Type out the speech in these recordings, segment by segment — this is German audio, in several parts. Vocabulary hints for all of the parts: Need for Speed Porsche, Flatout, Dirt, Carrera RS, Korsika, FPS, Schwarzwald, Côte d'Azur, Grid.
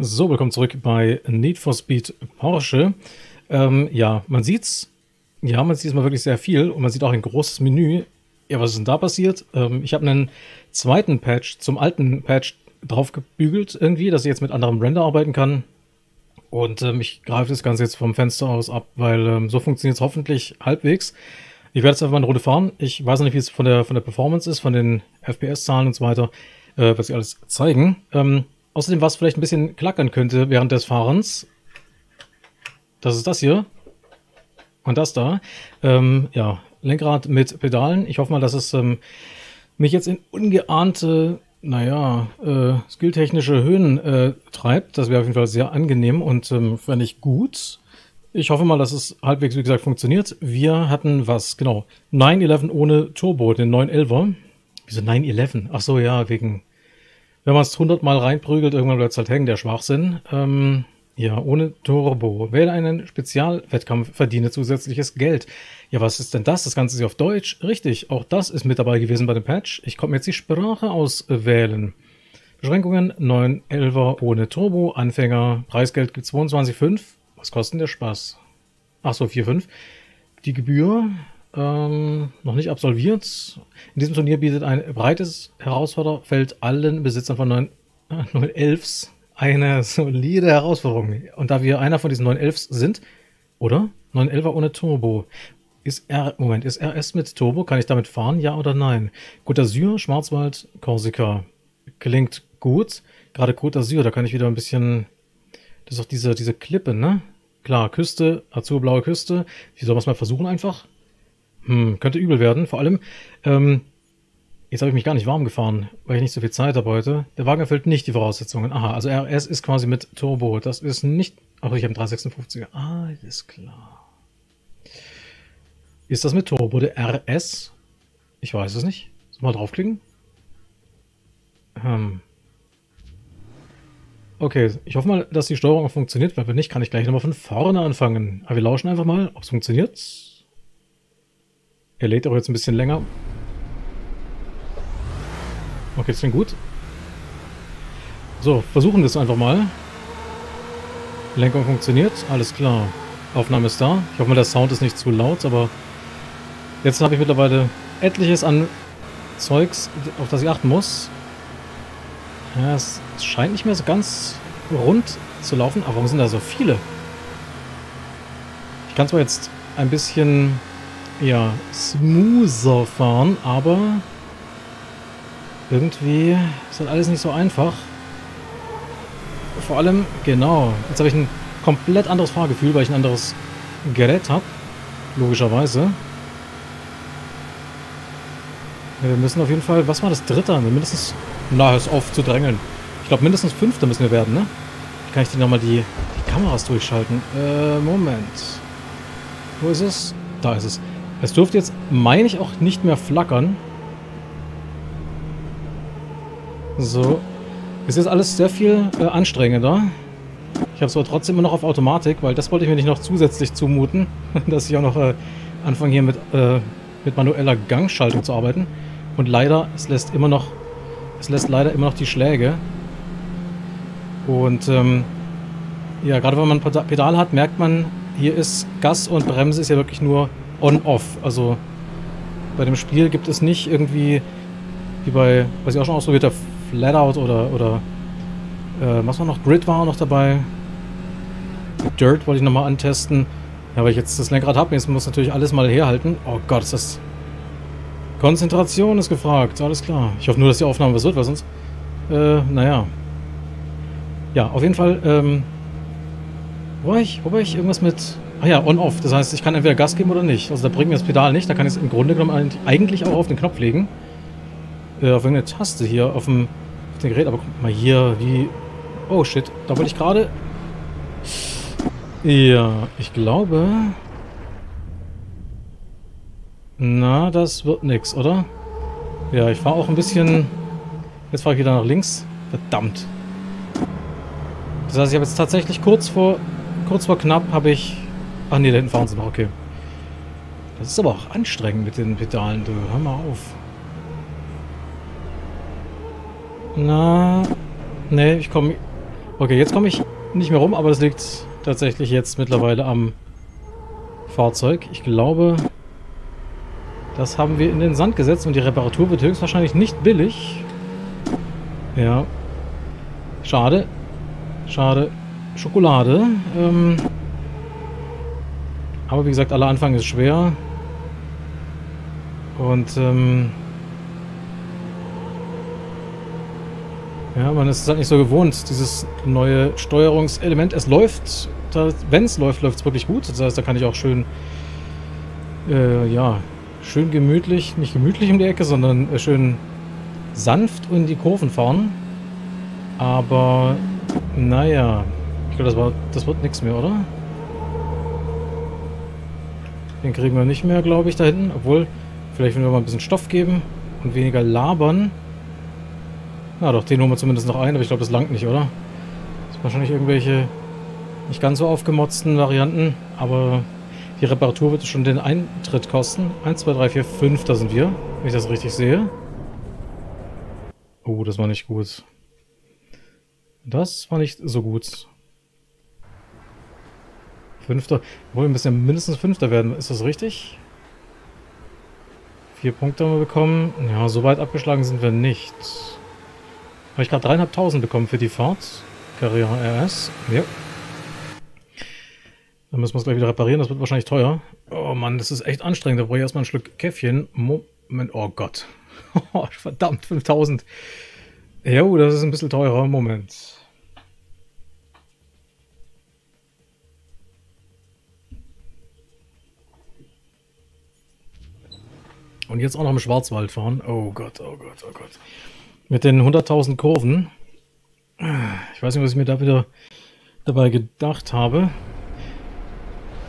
So, willkommen zurück bei Need for Speed Porsche. Ja, man sieht's. Ja, man sieht mal wirklich sehr viel und man sieht auch ein großes Menü. Ja, was ist denn da passiert? Ich habe einen zweiten Patch zum alten Patch draufgebügelt irgendwie, dass ich jetzt mit anderem Render arbeiten kann. Und ich greife das Ganze jetzt vom Fenster aus ab, weil so funktioniert es hoffentlich halbwegs. Ich werde jetzt einfach mal eine Runde fahren. Ich weiß noch nicht, wie es von der Performance ist, von den FPS-Zahlen und so weiter, was sie alles zeigen. Außerdem, was vielleicht ein bisschen klackern könnte während des Fahrens, das ist das hier und das da. Ja, Lenkrad mit Pedalen. Ich hoffe mal, dass es mich jetzt in ungeahnte, naja, skilltechnische Höhen treibt. Das wäre auf jeden Fall sehr angenehm und fände ich gut. Ich hoffe mal, dass es halbwegs, wie gesagt, funktioniert. Wir hatten was, genau, 911 ohne Turbo, den 911er. Wieso 911? Ach so, ja, wegen... Wenn man es 100 Mal reinprügelt, irgendwann bleibt es halt hängen, der Schwachsinn. Ja, ohne Turbo. Wähle einen Spezialwettkampf, verdiene zusätzliches Geld. Ja, was ist denn das? Das Ganze ist auf Deutsch. Richtig, auch das ist mit dabei gewesen bei dem Patch. Ich konnte mir jetzt die Sprache auswählen. Beschränkungen, 911er ohne Turbo, Anfänger, Preisgeld gibt 22,5. Was kostet der Spaß? Ach so, 4,5. Die Gebühr... noch nicht absolviert. In diesem Turnier bietet ein breites Herausforderfeld allen Besitzern von 911s eine solide Herausforderung. Und da wir einer von diesen 911s sind, oder? 911er ohne Turbo. Ist RS mit Turbo? Kann ich damit fahren? Ja oder nein? Côte d'Azur, Schwarzwald, Korsika. Klingt gut. Gerade Côte d'Azur, da kann ich wieder ein bisschen... Das ist doch diese Klippe, ne? Klar, Küste, azurblaue Küste. Wie soll man es mal versuchen einfach? Könnte übel werden, vor allem, jetzt habe ich mich gar nicht warm gefahren, weil ich nicht so viel Zeit habe heute. Der Wagen erfüllt nicht die Voraussetzungen. Aha, also RS ist quasi mit Turbo, das ist nicht... Ach, ich habe einen 356er. Ah, ist klar. Ist das mit Turbo der RS? Ich weiß es nicht. Soll mal draufklicken? Okay, ich hoffe mal, dass die Steuerung auch funktioniert, weil wenn nicht, kann ich gleich nochmal von vorne anfangen. Aber wir lauschen einfach mal, ob es funktioniert. Er lädt auch jetzt ein bisschen länger. Okay, das klingt gut. So, versuchen wir es einfach mal. Lenkung funktioniert, alles klar. Aufnahme ist da. Ich hoffe mal, der Sound ist nicht zu laut, aber jetzt habe ich mittlerweile etliches an Zeugs, auf das ich achten muss. Ja, es scheint nicht mehr so ganz rund zu laufen. Aber warum sind da so viele? Ich kann zwar jetzt ein bisschen... ja, smoother fahren, aber irgendwie ist das alles nicht so einfach. Vor allem, genau, jetzt habe ich ein komplett anderes Fahrgefühl, weil ich ein anderes Gerät habe, logischerweise. Wir müssen auf jeden Fall, was war das dritte? Mindestens, na, hör auf zu drängeln. Ich glaube, mindestens fünfter müssen wir werden, ne? Kann ich denn nochmal die Kameras durchschalten? Moment. Wo ist es? Da ist es. Es dürfte jetzt, meine ich, auch nicht mehr flackern. So. Es ist alles sehr viel anstrengender. Ich habe es aber trotzdem immer noch auf Automatik, weil das wollte ich mir nicht noch zusätzlich zumuten, dass ich auch noch anfange hier mit manueller Gangschaltung zu arbeiten. Und leider, es lässt leider immer noch die Schläge. Und ja, gerade wenn man ein Pedal hat, merkt man, hier ist Gas und Bremse ist ja wirklich nur on-off. Also bei dem Spiel gibt es nicht irgendwie, wie bei, was ich auch schon ausprobiert habe, Flatout oder was war noch? Grid war auch noch dabei. Dirt wollte ich nochmal antesten. Ja, weil ich jetzt das Lenkrad habe, jetzt muss natürlich alles mal herhalten. Oh Gott, ist das... Konzentration ist gefragt, alles klar. Ich hoffe nur, dass die Aufnahme was wird, weil sonst... naja. Ja, auf jeden Fall... Wobei ich irgendwas mit... Ach ja, on-off. Das heißt, ich kann entweder Gas geben oder nicht. Also da bringt mir das Pedal nicht. Da kann ich es im Grunde genommen eigentlich auch auf den Knopf legen. Auf irgendeine Taste hier auf dem Gerät. Aber guck mal hier, wie... Oh shit, da wollte ich gerade... Ja, ich glaube... Na, das wird nix, oder? Ja, ich fahre auch ein bisschen... Jetzt fahre ich wieder nach links. Verdammt. Das heißt, ich habe jetzt tatsächlich kurz vor knapp habe ich... Ach nee, da hinten fahren sie noch, okay. Das ist aber auch anstrengend mit den Pedalen, du. Hör mal auf. Na... Nee, ich komme... Okay, jetzt komme ich nicht mehr rum, aber das liegt tatsächlich jetzt mittlerweile am Fahrzeug. Ich glaube, das haben wir in den Sand gesetzt und die Reparatur wird höchstwahrscheinlich nicht billig. Ja, schade. Schade. Schokolade. Aber wie gesagt, aller Anfang ist schwer. Und ja, man ist es halt nicht so gewohnt, dieses neue Steuerungselement. Es läuft, wenn es läuft, läuft es wirklich gut. Das heißt, da kann ich auch schön, ja, schön gemütlich, nicht gemütlich um die Ecke, sondern schön sanft in die Kurven fahren. Aber, naja, ich glaube, das wird nichts mehr, oder? Den kriegen wir nicht mehr, glaube ich, da hinten. Obwohl, vielleicht wenn wir mal ein bisschen Stoff geben und weniger labern. Na doch, den holen wir zumindest noch ein, aber ich glaube, das langt nicht, oder? Das sind wahrscheinlich irgendwelche nicht ganz so aufgemotzten Varianten, aber die Reparatur wird schon den Eintritt kosten. 1, 2, 3, 4, 5, da sind wir, wenn ich das richtig sehe. Oh, das war nicht gut. Das war nicht so gut. Fünfter. Wir müssen ja mindestens Fünfter werden, ist das richtig? 4 Punkte haben wir bekommen. Ja, so weit abgeschlagen sind wir nicht. Habe ich gerade 3.500 bekommen für die Fahrt. Carrera RS. Ja. Dann müssen wir es gleich wieder reparieren. Das wird wahrscheinlich teuer. Oh Mann, das ist echt anstrengend. Da brauche ich erstmal ein Schluck Käffchen. Moment. Oh Gott. Verdammt, 5.000. Ja, das ist ein bisschen teurer. Moment. Und jetzt auch noch im Schwarzwald fahren. Oh Gott, oh Gott, oh Gott. Mit den 100.000 Kurven. Ich weiß nicht, was ich mir da wieder dabei gedacht habe.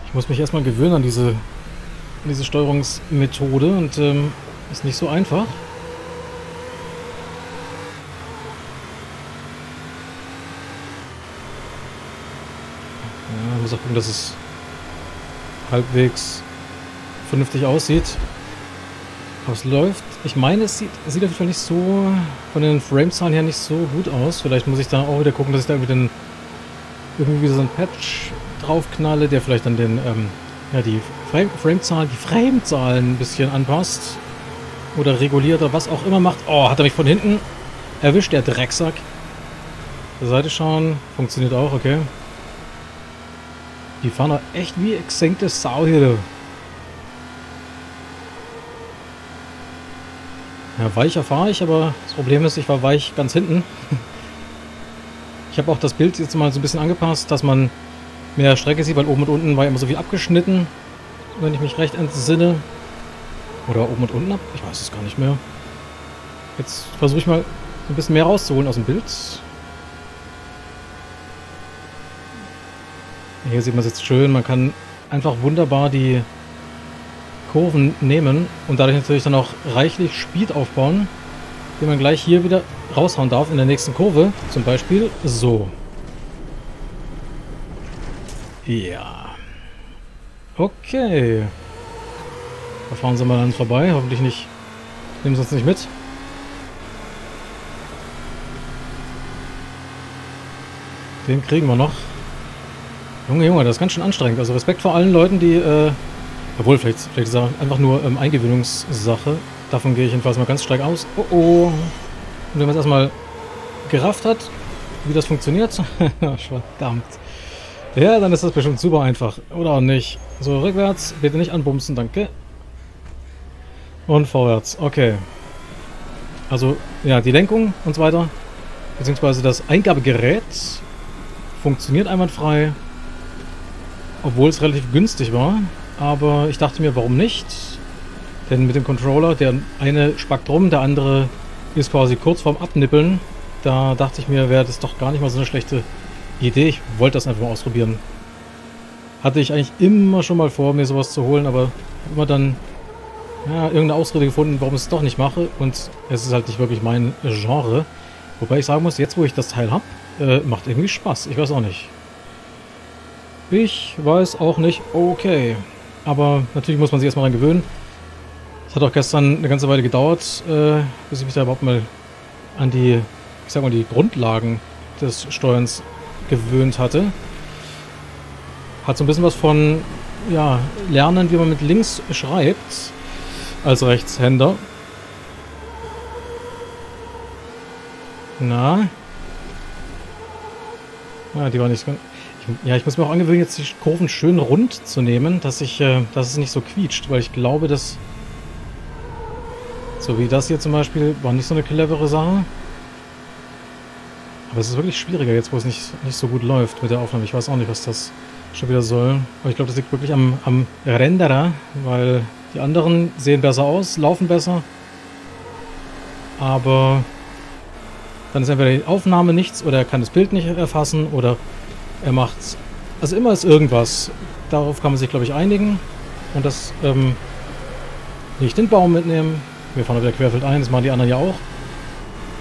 Ich muss mich erstmal gewöhnen an diese Steuerungsmethode und ist nicht so einfach. Ja, ich muss auch gucken, dass es halbwegs vernünftig aussieht. Es läuft. Ich meine, es sieht auf jeden Fall nicht so, von den Framezahlen her nicht so gut aus. Vielleicht muss ich da auch wieder gucken, dass ich da irgendwie so einen Patch draufknalle, der vielleicht dann den, ja, die Framezahlen ein bisschen anpasst. Oder reguliert oder was auch immer macht. Oh, hat er mich von hinten erwischt, der Drecksack. Zur Seite schauen. Funktioniert auch, okay. Die fahren doch echt wie gesenkte Sau hier. Ja, weicher fahre ich, aber das Problem ist, ich war weich ganz hinten. Ich habe auch das Bild jetzt mal so ein bisschen angepasst, dass man mehr Strecke sieht, weil oben und unten war immer so viel abgeschnitten, wenn ich mich recht entsinne. Oder oben und unten ab, ich weiß es gar nicht mehr. Jetzt versuche ich mal so ein bisschen mehr rauszuholen aus dem Bild. Hier sieht man es jetzt schön, man kann einfach wunderbar die Kurven nehmen und dadurch natürlich dann auch reichlich Speed aufbauen, den man gleich hier wieder raushauen darf in der nächsten Kurve, zum Beispiel so. Ja. Okay. Da fahren sie mal an uns vorbei, hoffentlich nicht, nehmen sie uns nicht mit. Den kriegen wir noch. Junge, Junge, das ist ganz schön anstrengend. Also Respekt vor allen Leuten, die obwohl, vielleicht ist es einfach nur Eingewöhnungssache. Davon gehe ich jedenfalls mal ganz stark aus. Oh oh. Und wenn man es erstmal gerafft hat, wie das funktioniert, verdammt. Ja, dann ist das bestimmt super einfach. Oder auch nicht. So, rückwärts, bitte nicht anbumsen, danke. Und vorwärts, okay. Also, ja, die Lenkung und so weiter, beziehungsweise das Eingabegerät funktioniert einwandfrei, obwohl es relativ günstig war. Aber ich dachte mir, warum nicht? Denn mit dem Controller, der eine spackt rum, der andere ist quasi kurz vorm Abnippeln. Da dachte ich mir, wäre das doch gar nicht mal so eine schlechte Idee. Ich wollte das einfach mal ausprobieren. Hatte ich eigentlich immer schon mal vor, mir sowas zu holen, aber immer dann ja, irgendeine Ausrede gefunden, warum ich es doch nicht mache. Und es ist halt nicht wirklich mein Genre. Wobei ich sagen muss, jetzt wo ich das Teil habe, macht irgendwie Spaß. Ich weiß auch nicht. Ich weiß auch nicht. Okay. Aber natürlich muss man sich erstmal daran gewöhnen. Es hat auch gestern eine ganze Weile gedauert, bis ich mich da überhaupt mal an die, ich sag mal, die Grundlagen des Steuerns gewöhnt hatte. Hat so ein bisschen was von, ja, lernen, wie man mit links schreibt, als Rechtshänder. Na? Ja, die war nicht ganz... Ja, ich muss mir auch angewöhnen, jetzt die Kurven schön rund zu nehmen, dass es nicht so quietscht, weil ich glaube, dass... So wie das hier zum Beispiel, war nicht so eine clevere Sache. Aber es ist wirklich schwieriger jetzt, wo es nicht so gut läuft mit der Aufnahme. Ich weiß auch nicht, was das schon wieder soll. Aber ich glaube, das liegt wirklich am Renderer, weil die anderen sehen besser aus, laufen besser. Aber dann ist entweder die Aufnahme nichts oder er kann das Bild nicht erfassen oder er macht... Also immer ist irgendwas. Darauf kann man sich, glaube ich, einigen. Und das nicht den Baum mitnehmen. Wir fahren wieder querfeld ein, das machen die anderen ja auch.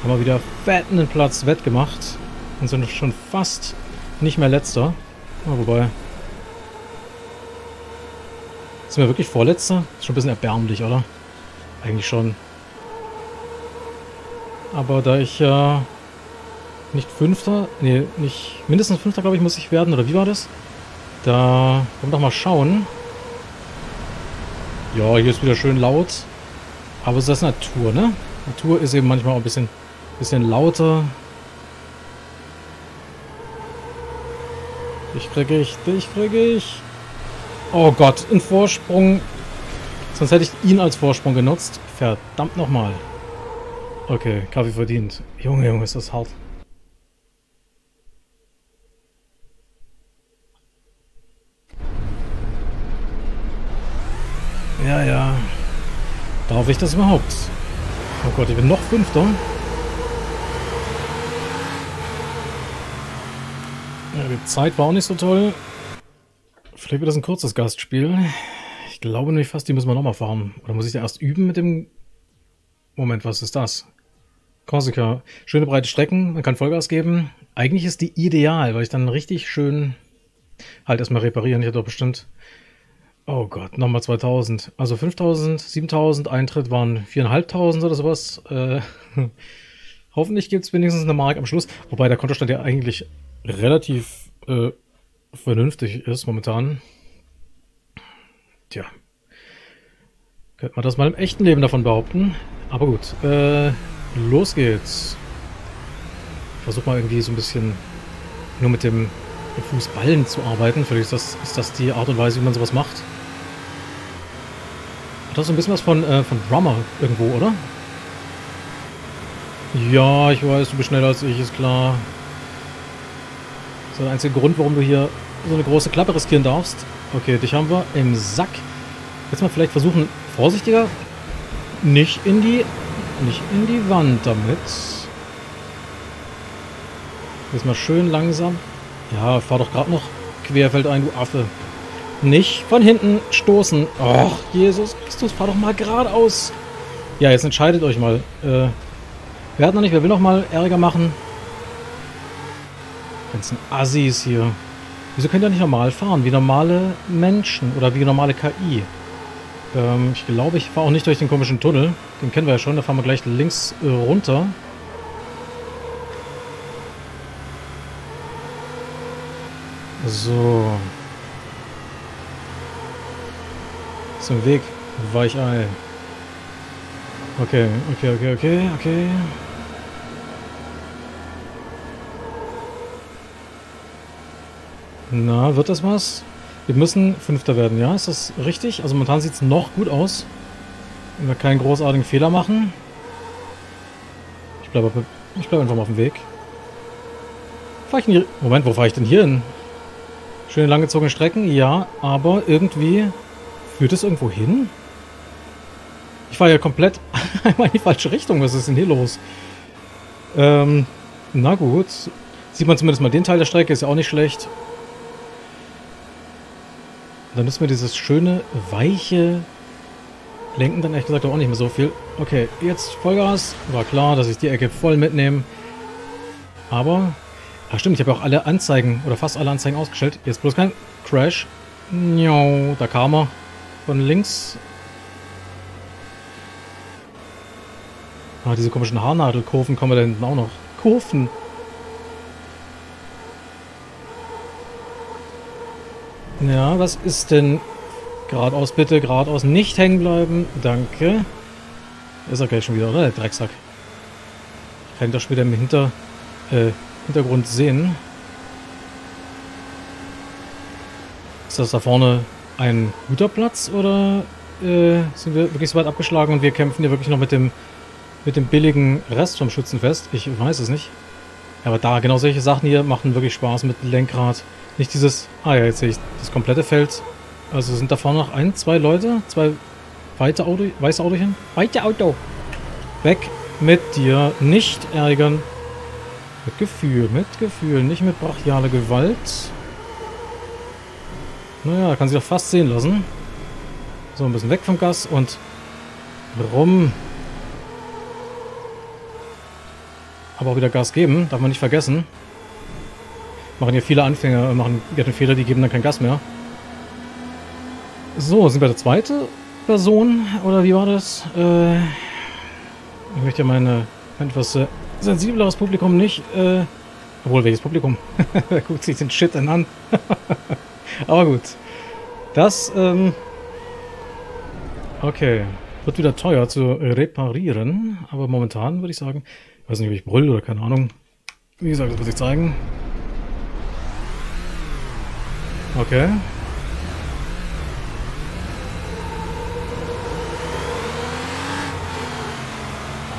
Haben wir wieder fetten Platz wettgemacht und sind schon fast nicht mehr Letzter. Ja, wobei... Sind wir wirklich Vorletzter? Ist schon ein bisschen erbärmlich, oder? Eigentlich schon. Aber da ich ja... nicht Fünfter, nee, nicht... Mindestens Fünfter, glaube ich, muss ich werden, oder wie war das? Da... Komm doch mal schauen. Ja, hier ist wieder schön laut. Aber ist das Natur, ne? Natur ist eben manchmal auch ein bisschen lauter. Dich kriege ich, dich kriege ich. Oh Gott, ein Vorsprung. Sonst hätte ich ihn als Vorsprung genutzt. Verdammt nochmal. Okay, Kaffee verdient. Junge, Junge, ist das hart. Ja, ja. Darf ich das überhaupt? Oh Gott, ich bin noch Fünfter. Ja, die Zeit war auch nicht so toll. Vielleicht wird das ein kurzes Gastspiel. Ich glaube nämlich fast, die müssen wir nochmal fahren. Oder muss ich da erst üben mit dem... Moment, was ist das? Korsika. Schöne breite Strecken, man kann Vollgas geben. Eigentlich ist die ideal, weil ich dann richtig schön... Halt erstmal reparieren, ich hatte doch bestimmt... Oh Gott, nochmal 2000. Also 5000, 7000, Eintritt waren 4500 oder sowas. Hoffentlich gibt es wenigstens eine Mark am Schluss. Wobei der Kontostand ja eigentlich relativ vernünftig ist momentan. Tja. Könnte man das mal im echten Leben davon behaupten. Aber gut, los geht's. Ich versuche mal irgendwie so ein bisschen nur mit dem Fußballen zu arbeiten. Vielleicht ist das die Art und Weise, wie man sowas macht. Hat das so ein bisschen was von Drummer irgendwo, oder? Ja, ich weiß, du bist schneller als ich, ist klar. Das ist der einzige Grund, warum du hier so eine große Klappe riskieren darfst. Okay, dich haben wir im Sack. Jetzt mal vielleicht versuchen, vorsichtiger, nicht in die Wand damit. Jetzt mal schön langsam. Ja, fahr doch gerade noch querfeld ein, du Affe. Nicht von hinten stoßen. Och, Jesus Christus, fahr doch mal geradeaus. Ja, jetzt entscheidet euch mal. Wer hat noch nicht, wer will noch mal Ärger machen? Ganzen Assis hier. Wieso könnt ihr nicht normal fahren? Wie normale Menschen oder wie normale KI? Ich glaube, ich fahre auch nicht durch den komischen Tunnel. Den kennen wir ja schon, da fahren wir gleich links runter. So. Ist im Weg. Weichei. Okay. Na, wird das was? Wir müssen Fünfter werden, ja? Ist das richtig? Also momentan sieht es noch gut aus. Wenn wir keinen großartigen Fehler machen. Ich bleib einfach mal auf dem Weg. Fahr ich denn hier? Moment, wo fahre ich denn hier hin? Schöne langgezogene Strecken, ja, aber irgendwie führt es irgendwo hin? Ich fahre ja komplett einmal in die falsche Richtung. Was ist denn hier los? Na gut. Sieht man zumindest mal den Teil der Strecke, ist ja auch nicht schlecht. Dann müssen wir dieses schöne, weiche Lenken dann ehrlich gesagt auch nicht mehr so viel. Okay, jetzt Vollgas. War klar, dass ich die Ecke voll mitnehme. Aber... Ach stimmt, ich habe auch alle Anzeigen, oder fast alle Anzeigen ausgestellt. Jetzt bloß kein Crash. Jo, da kam er. Von links. Ah, diese komischen Haarnadelkurven kommen wir da hinten auch noch. Kurven. Ja, was ist denn? Geradeaus bitte, geradeaus nicht hängen bleiben. Danke. Ist er gleich schon wieder, oder? Der Drecksack. Ich kann ihn doch später im Hintergrund sehen. Ist das da vorne ein guter Platz oder sind wir wirklich so weit abgeschlagen und wir kämpfen ja wirklich noch mit dem billigen Rest vom Schützenfest? Ich weiß es nicht. Aber da, genau solche Sachen hier machen wirklich Spaß mit dem Lenkrad. Nicht dieses, ah ja, jetzt sehe ich das komplette Feld. Also sind da vorne noch zwei Leute, zwei weiße Autochen. Weite Auto! Weg mit dir, nicht ärgern. Mit Gefühl, nicht mit brachialer Gewalt. Naja, kann sich doch fast sehen lassen. So, ein bisschen weg vom Gas und rum. Aber auch wieder Gas geben, darf man nicht vergessen. Machen hier viele Anfänger, machen einen Fehler, die geben dann kein Gas mehr. So, sind wir der zweite Person, oder wie war das? Ich möchte ja mein etwas sensibleres Publikum nicht, obwohl, welches Publikum? Guckt sich den Shit dann an. Aber gut. Das, okay. Wird wieder teuer zu reparieren, aber momentan würde ich sagen, ich weiß nicht, ob ich brüll oder keine Ahnung. Wie gesagt, das muss ich zeigen. Okay.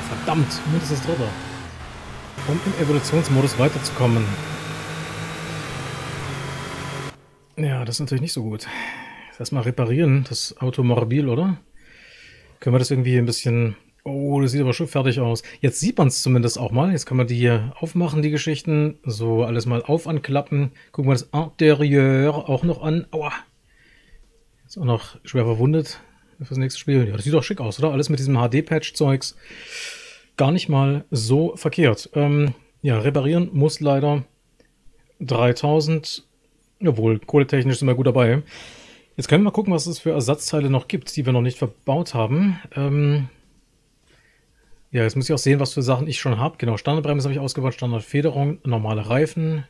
Verdammt, mindestens dritter. Um im Evolutionsmodus weiterzukommen. Ja, das ist natürlich nicht so gut. Erstmal reparieren, das Auto morbil, oder? Können wir das irgendwie ein bisschen... Oh, das sieht aber schon fertig aus. Jetzt sieht man es zumindest auch mal. Jetzt kann man die hier aufmachen, die Geschichten. So, alles mal anklappen. Gucken wir das Interieur auch noch an. Aua. Ist auch noch schwer verwundet fürs nächste Spiel. Ja, das sieht doch schick aus, oder? Alles mit diesem HD-Patch-Zeugs. Gar nicht mal so verkehrt. Ja, reparieren muss leider 3000. Obwohl, kohletechnisch sind wir gut dabei. Jetzt können wir mal gucken, was es für Ersatzteile noch gibt, die wir noch nicht verbaut haben. Ja, jetzt muss ich auch sehen, was für Sachen ich schon habe. Genau, Standardbremse habe ich ausgebaut, Standardfederung, normale Reifen,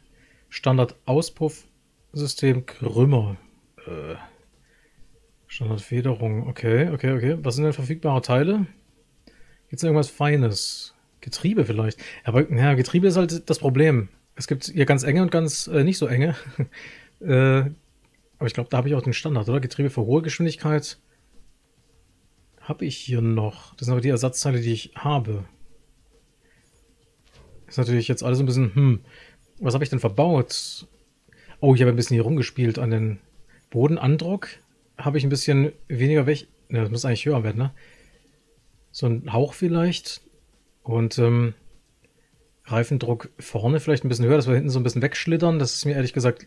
Standardauspuffsystem, Krümmer. Standardfederung, okay. Was sind denn verfügbare Teile? Gibt es irgendwas Feines? Getriebe vielleicht. Aber ja, Getriebe ist halt das Problem. Es gibt hier ganz enge und ganz nicht so enge. Aber ich glaube, da habe ich auch den Standard, oder? Getriebe für hohe Geschwindigkeit. Habe ich hier noch? Das sind aber die Ersatzteile, die ich habe. Ist natürlich jetzt alles ein bisschen, was habe ich denn verbaut? Oh, ich habe ein bisschen hier rumgespielt an den Bodenandruck. Habe ich ein bisschen weniger weg. Ja, das muss eigentlich höher werden, ne? So ein Hauch vielleicht. Und Reifendruck vorne vielleicht ein bisschen höher, dass wir hinten so ein bisschen wegschlittern. Das ist mir ehrlich gesagt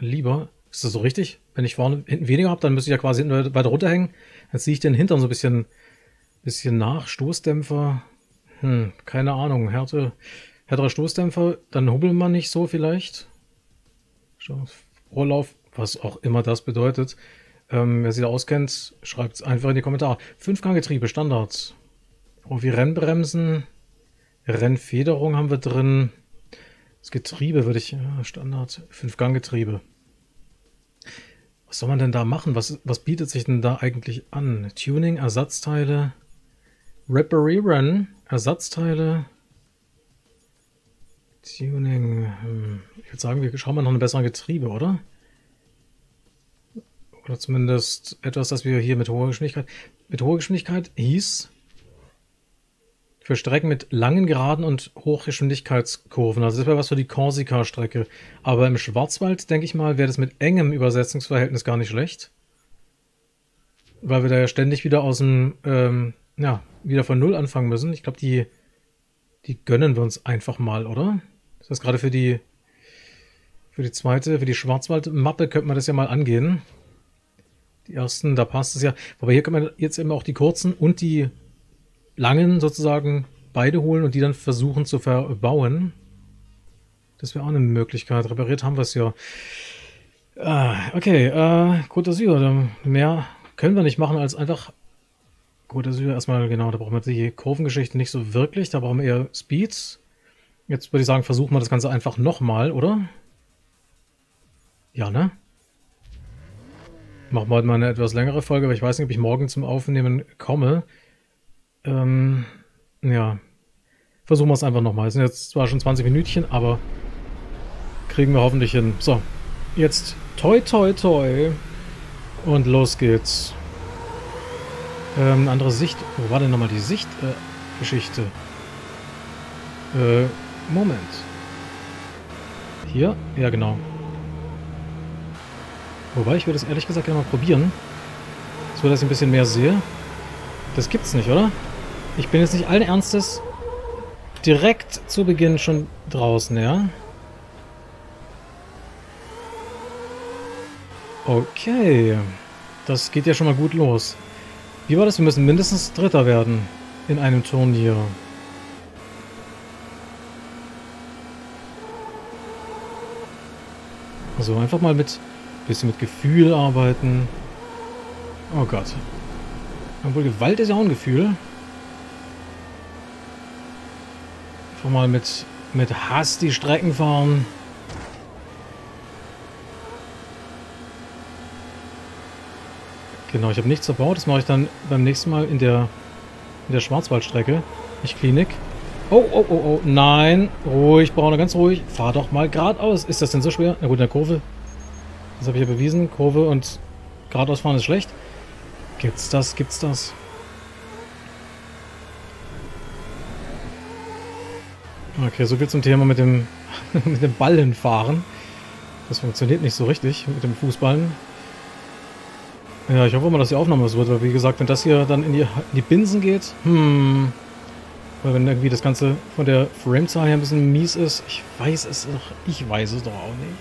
lieber. Ist das so richtig? Wenn ich vorne hinten weniger habe, dann müsste ich ja quasi hinten weiter runterhängen. Dann ziehe ich den Hintern so ein bisschen nach. Stoßdämpfer. Keine Ahnung. Härterer Stoßdämpfer. Dann hubbeln wir nicht so vielleicht. Vorlauf, was auch immer das bedeutet. Wer sich da auskennt, schreibt es einfach in die Kommentare. 5-Gang-Getriebe, Standard. Wie Rennbremsen. Rennfederung haben wir drin. Das Getriebe würde ich... Ja, Standard. 5-Gang-Getriebe. Was soll man denn da machen? Was bietet sich denn da eigentlich an? Tuning, Ersatzteile, Reparieren, Ersatzteile, Tuning. Ich würde sagen, wir schauen mal nach einem besseren Getriebe, oder? Oder zumindest etwas, das wir hier mit hoher Geschwindigkeit... Mit hoher Geschwindigkeit hieß... Für Strecken mit langen Geraden und Hochgeschwindigkeitskurven. Also das wäre was für die Korsika-Strecke. Aber im Schwarzwald, denke ich mal, wäre das mit engem Übersetzungsverhältnis gar nicht schlecht. Weil wir da ja ständig wieder aus dem, wieder von Null anfangen müssen. Ich glaube, die gönnen wir uns einfach mal, oder? Das heißt, gerade für die Schwarzwald-Mappe könnte man das ja mal angehen. Die ersten, da passt es ja. Aber hier kann man jetzt eben auch die kurzen und die langen sozusagen beide holen und die dann versuchen zu verbauen. Das wäre auch eine Möglichkeit. Repariert haben wir es ja. Okay, Côte d'Azur. Mehr können wir nicht machen als einfach Côte d'Azur erstmal, genau, da brauchen wir die Kurvengeschichte nicht so wirklich, da brauchen wir eher Speeds. Jetzt würde ich sagen, versuchen wir das Ganze einfach nochmal, oder? Ja, ne? Machen wir heute mal eine etwas längere Folge, aber ich weiß nicht, ob ich morgen zum Aufnehmen komme. Ja, versuchen wir es einfach nochmal. Es sind jetzt zwar schon 20 Minütchen, aber kriegen wir hoffentlich hin. So, jetzt toi toi toi und los geht's. Andere Sicht. Wo war denn nochmal die Sichtgeschichte? Moment. Hier? Ja, genau. Wobei, ich würde es ehrlich gesagt gerne mal probieren. So, dass ich ein bisschen mehr sehe. Das gibt's nicht, oder? Ich bin jetzt nicht allen Ernstes direkt zu Beginn schon draußen, ja? Okay. Das geht ja schon mal gut los. Wie war das? Wir müssen mindestens Dritter werden in einem Turnier. Also einfach mal mit bisschen mit Gefühl arbeiten. Oh Gott. Obwohl Gewalt ist ja auch ein Gefühl. Einfach mal mit Hass die Strecken fahren. Genau, ich habe nichts verbaut. Das mache ich dann beim nächsten Mal in der Schwarzwaldstrecke. Nicht Klinik. Oh, oh, oh, oh. Nein. Ruhig, Brauner, ganz ruhig. Fahr doch mal geradeaus. Ist das denn so schwer? Na gut, in der Kurve. Das habe ich ja bewiesen. Kurve und geradeaus fahren ist schlecht. Gibt's das? Gibt's das? Okay, soviel zum Thema mit dem, mit dem Ball hinfahren. Das funktioniert nicht so richtig mit dem Fußballen. Ja, ich hoffe mal, dass die Aufnahme so wird, weil wie gesagt, wenn das hier dann in die Binsen geht, weil wenn irgendwie das Ganze von der Framezahl her ein bisschen mies ist, ich weiß es doch auch nicht.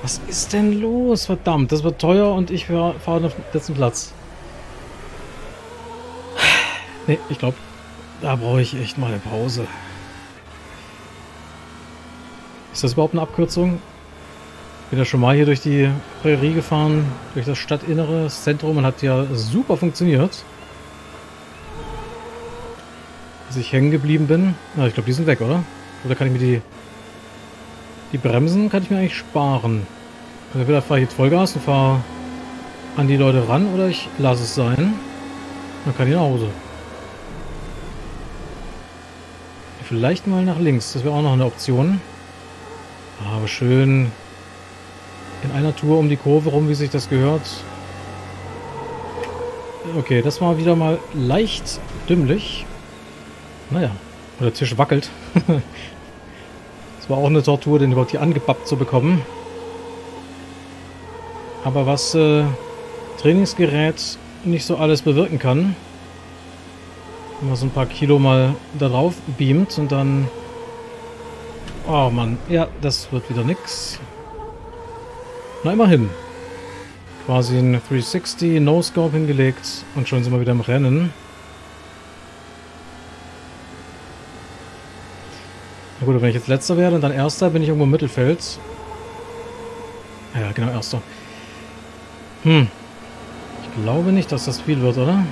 Was ist denn los? Verdammt, das wird teuer und ich fahre auf den letzten Platz. Ne, ich glaube, da brauche ich echt mal eine Pause. Ist das überhaupt eine Abkürzung? Bin ja schon mal hier durch die Prärie gefahren, durch das Stadtinnere, das Zentrum und hat ja super funktioniert. Dass ich hängen geblieben bin. Na, ich glaube, die sind weg, oder? Oder kann ich mir die Bremsen kann ich mir eigentlich sparen. Also entweder fahre ich jetzt Vollgas und fahre an die Leute ran oder ich lasse es sein. Dann kann ich nach Hause. Vielleicht mal nach links, das wäre auch noch eine Option. Aber schön in einer Tour um die Kurve rum, wie sich das gehört. Okay, das war wieder mal leicht dümmlich. Naja, und der Tisch wackelt. Das war auch eine Tortur, den überhaupt hier angepappt zu bekommen. Aber was Trainingsgerät nicht so alles bewirken kann, wenn man so ein paar Kilo mal da drauf beamt und dann... Oh Mann, ja, das wird wieder nix. Na, immerhin. Quasi ein 360 No-Scope hingelegt und schon sind wir wieder im Rennen. Na gut, wenn ich jetzt Letzter werde und dann Erster, bin ich irgendwo im Mittelfeld. Ja, genau, Erster. Ich glaube nicht, dass das viel wird, oder?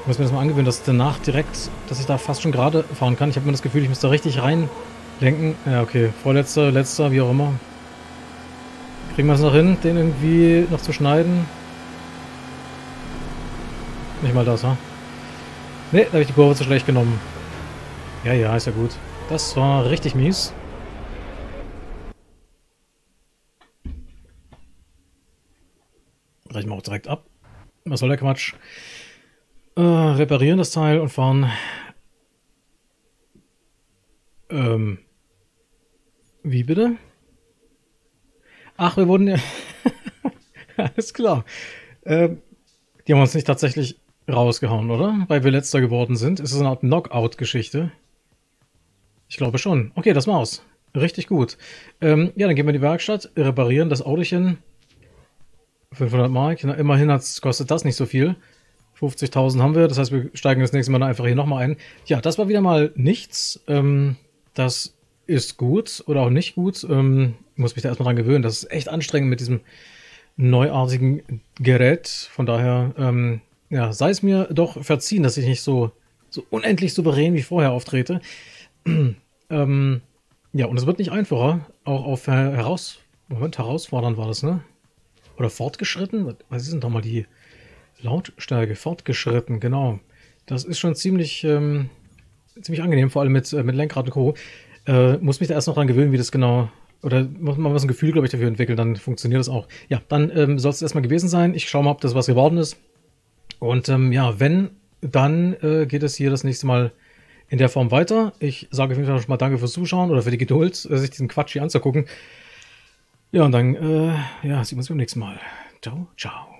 Ich muss mir das mal angewöhnen, dass danach direkt, dass ich da fast schon gerade fahren kann. Ich habe immer das Gefühl, ich muss da richtig rein... Denken, ja okay, vorletzter, letzter, wie auch immer. Kriegen wir es noch hin, den irgendwie noch zu schneiden? Nicht mal das, ha? Ne, da habe ich die Kurve zu schlecht genommen. Ja, ja, ist ja gut. Das war richtig mies. Reichen wir auch direkt ab. Was soll der Quatsch? Reparieren das Teil und fahren. Wie bitte? Ach, wir wurden ja... Alles klar. Die haben uns nicht tatsächlich rausgehauen, oder? Weil wir letzter geworden sind. Ist das eine Art Knockout-Geschichte? Ich glaube schon. Okay, das war's. Richtig gut. Ja, dann gehen wir in die Werkstatt, reparieren das Autochen. 500 Mark. Na, immerhin kostet das nicht so viel. 50.000 haben wir. Das heißt, wir steigen das nächste Mal einfach hier nochmal ein. Ja, das war wieder mal nichts. Das ist gut oder auch nicht gut. Muss mich da erstmal dran gewöhnen. Das ist echt anstrengend mit diesem neuartigen Gerät. Von daher, ja, sei es mir doch verziehen, dass ich nicht so unendlich souverän wie vorher auftrete. Ja, und es wird nicht einfacher. Auch auf herausfordernd war das, ne? Oder fortgeschritten? Was ist denn da mal die Lautstärke? Fortgeschritten, genau. Das ist schon ziemlich, ziemlich angenehm, vor allem mit Lenkrad und Co. Muss mich da erst noch dran gewöhnen, wie das genau... Oder muss man was ein Gefühl, glaube ich, dafür entwickeln, dann funktioniert das auch. Ja, dann soll es erstmal gewesen sein. Ich schaue mal, ob das was geworden ist. Und ja, wenn, dann geht es hier das nächste Mal in der Form weiter. Ich sage auf jeden Fall schon mal danke fürs Zuschauen oder für die Geduld, sich diesen Quatsch hier anzugucken. Ja, und dann ja, sehen wir uns beim nächsten Mal. Ciao, ciao.